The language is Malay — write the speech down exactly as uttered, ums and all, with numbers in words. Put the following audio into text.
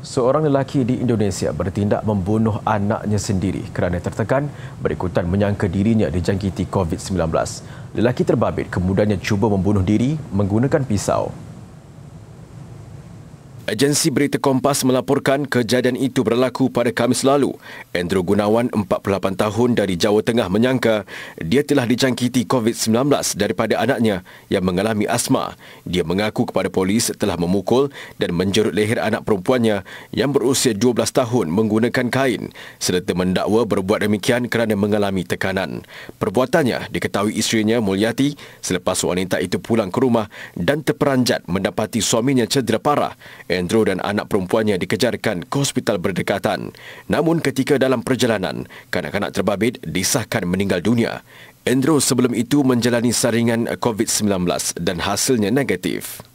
Seorang lelaki di Indonesia bertindak membunuh anaknya sendiri kerana tertekan berikutan menyangka dirinya dijangkiti COVID sembilan belas. Lelaki terbabit kemudiannya cuba membunuh diri menggunakan pisau. Agensi berita Kompas melaporkan kejadian itu berlaku pada Khamis lalu. Andrew Gunawan, empat puluh lapan tahun dari Jawa Tengah menyangka dia telah dijangkiti COVID sembilan belas daripada anaknya yang mengalami asma. Dia mengaku kepada polis telah memukul dan menjerut leher anak perempuannya yang berusia dua belas tahun menggunakan kain serta mendakwa berbuat demikian kerana mengalami tekanan. Perbuatannya diketahui isterinya Mulyati selepas wanita itu pulang ke rumah dan terperanjat mendapati suaminya cedera parah. Andrew dan anak perempuannya dikejarkan ke hospital berdekatan. Namun ketika dalam perjalanan, kanak-kanak terbabit disahkan meninggal dunia. Andrew sebelum itu menjalani saringan COVID sembilan belas dan hasilnya negatif.